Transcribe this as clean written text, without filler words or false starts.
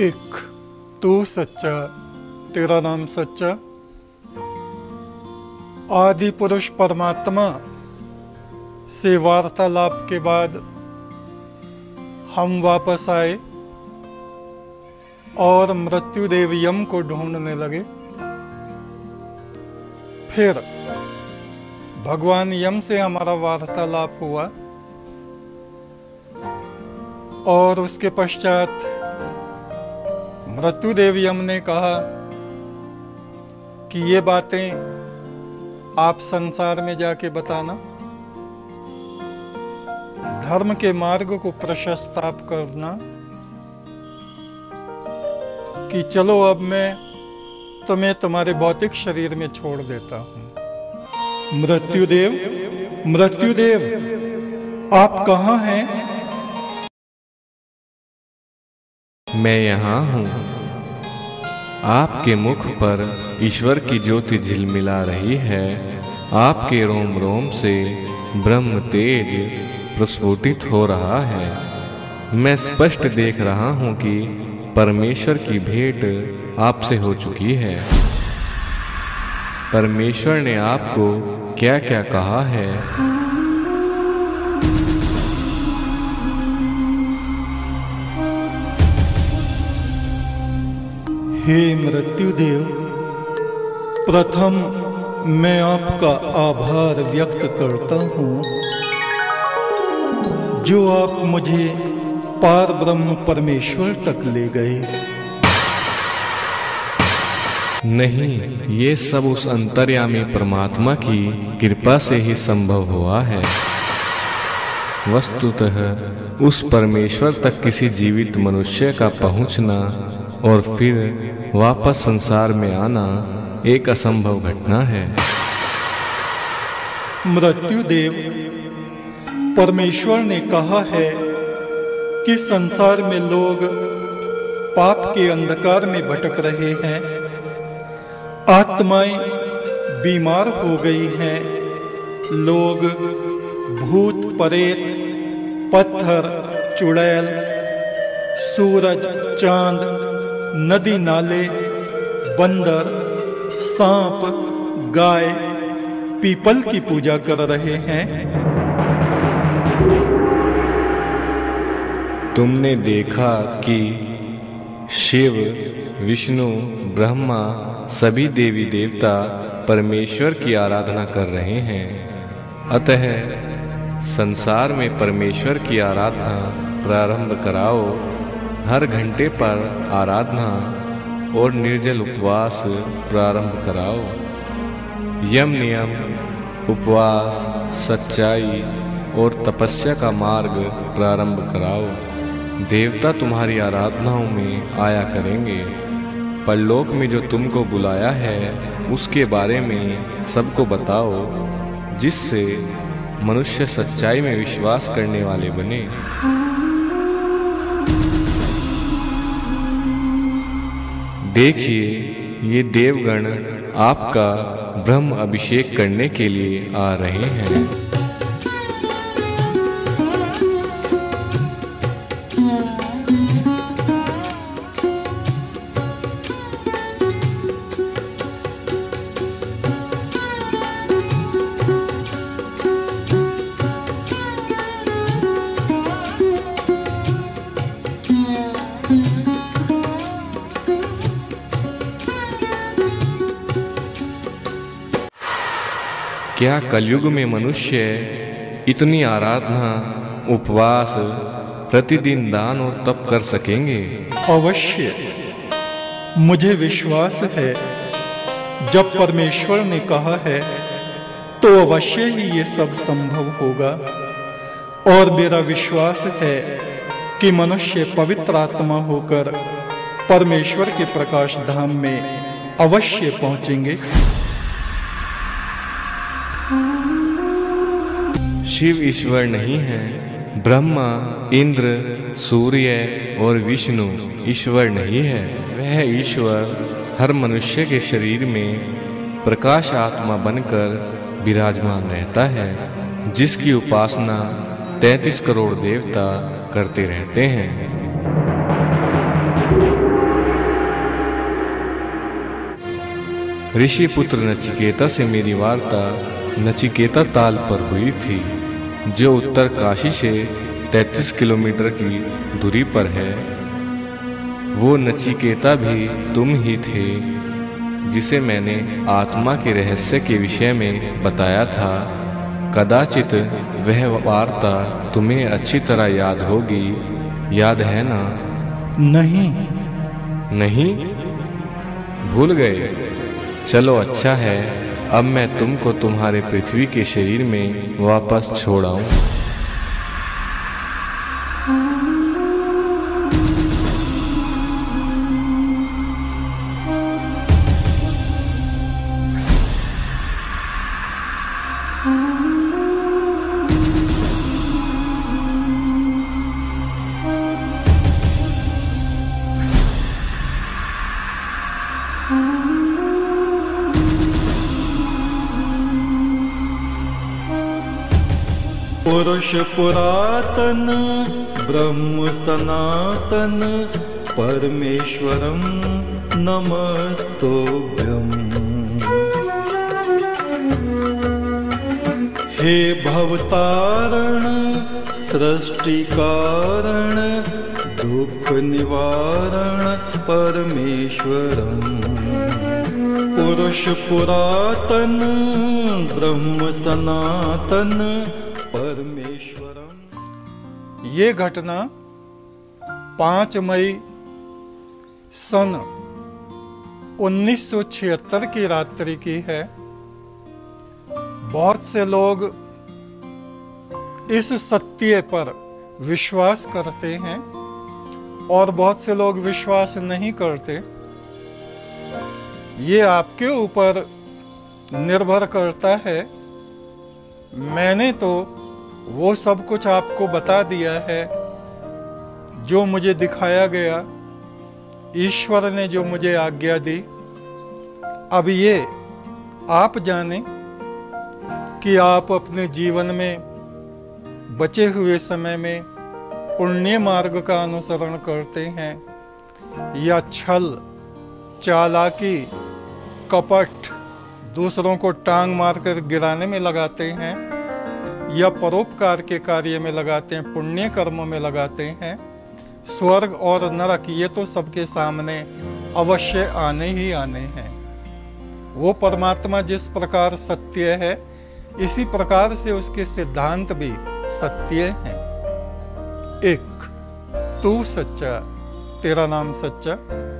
एक तू सच्चा तेरा नाम सच्चा। आदि पुरुष परमात्मा से वार्तालाप के बाद हम वापस आए और मृत्युदेव यम को ढूंढने लगे। फिर भगवान यम से हमारा वार्तालाप हुआ और उसके पश्चात मृत्युदेव यम ने कहा कि ये बातें आप संसार में जाके बताना, धर्म के मार्ग को प्रशस्त आप करना कि चलो अब मैं तुम्हें तुम्हारे भौतिक शरीर में छोड़ देता हूं। मृत्युदेव, मृत्युदेव आप कहाँ हैं? मैं यहाँ हूँ। आपके मुख पर ईश्वर की ज्योति झिलमिला रही है। आपके रोम रोम से ब्रह्म तेज प्रस्फुटित हो रहा है। मैं स्पष्ट देख रहा हूँ कि परमेश्वर की भेंट आपसे हो चुकी है। परमेश्वर ने आपको क्या क्या कहा है? हे मृत्युदेव, प्रथम मैं आपका आभार व्यक्त करता हूँ जो आप मुझे पार ब्रह्म परमेश्वर तक ले गए। नहीं, ये सब उस अंतर्यामी परमात्मा की कृपा से ही संभव हुआ है। वस्तुतः उस परमेश्वर तक किसी जीवित मनुष्य का पहुँचना और फिर वापस संसार में आना एक असंभव घटना है। मृत्युदेव, परमेश्वर ने कहा है कि संसार में लोग पाप के अंधकार में भटक रहे हैं, आत्माएं बीमार हो गई हैं, लोग भूत प्रेत पत्थर चुड़ैल सूरज चांद नदी नाले बंदर सांप गाय पीपल की पूजा कर रहे हैं। तुमने देखा कि शिव विष्णु ब्रह्मा सभी देवी देवता परमेश्वर की आराधना कर रहे हैं। अतः संसार में परमेश्वर की आराधना प्रारंभ कराओ। हर घंटे पर आराधना और निर्जल उपवास प्रारंभ कराओ। यम नियम, उपवास, सच्चाई और तपस्या का मार्ग प्रारंभ कराओ। देवता तुम्हारी आराधनाओं में आया करेंगे। परलोक में जो तुमको बुलाया है उसके बारे में सबको बताओ, जिससे मनुष्य सच्चाई में विश्वास करने वाले बने। देखिए, ये देवगण आपका ब्रह्म अभिषेक करने के लिए आ रहे हैं। क्या कलयुग में मनुष्य इतनी आराधना, उपवास, प्रतिदिन दान और तप कर सकेंगे? अवश्य। मुझे विश्वास है जब परमेश्वर ने कहा है तो अवश्य ही ये सब संभव होगा। और मेरा विश्वास है कि मनुष्य पवित्र आत्मा होकर परमेश्वर के प्रकाश धाम में अवश्य पहुंचेंगे। शिव ईश्वर नहीं है, ब्रह्मा, इंद्र, सूर्य और विष्णु ईश्वर नहीं है। वह ईश्वर हर मनुष्य के शरीर में प्रकाश आत्मा बनकर विराजमान रहता है, जिसकी उपासना 33 करोड़ देवता करते रहते हैं। ऋषि पुत्र नचिकेता से मेरी वार्ता नचिकेता ताल पर हुई थी, जो उत्तर काशी से 33 किलोमीटर की दूरी पर है। वो नचिकेता भी तुम ही थे, जिसे मैंने आत्मा के रहस्य के विषय में बताया था। कदाचित वह वार्ता तुम्हें अच्छी तरह याद होगी। याद है ना? नहीं। नहीं भूल गए? चलो अच्छा है, अब मैं तुमको तुम्हारे पृथ्वी के शरीर में वापस छोड़ाऊं। पुरुष पुरातन ब्रह्म सनातन परमेश्वरं नमस्तोभ्यं। हे भवतारण सृष्टिकारण दुख निवारण परमेश्वरं। पुरुष पुरातन ब्रह्म सनातन परमेश्वरम। ये घटना 5 मई सन 1976 की रात्रि की है। बहुत से लोग इस सत्य पर विश्वास करते हैं और बहुत से लोग विश्वास नहीं करते। ये आपके ऊपर निर्भर करता है। मैंने तो वो सब कुछ आपको बता दिया है जो मुझे दिखाया गया, ईश्वर ने जो मुझे आज्ञा दी। अब ये आप जाने कि आप अपने जीवन में बचे हुए समय में पुण्य मार्ग का अनुसरण करते हैं या छल, चालाकी, कपट, दूसरों को टांग मारकर गिराने में लगाते हैं या परोपकार के कार्य में लगाते हैं, पुण्य कर्मों में लगाते हैं। स्वर्ग और नरक ये तो सबके सामने अवश्य आने ही आने हैं। वो परमात्मा जिस प्रकार सत्य है, इसी प्रकार से उसके सिद्धांत भी सत्य हैं। एक तू सच्चा, तेरा नाम सच्चा।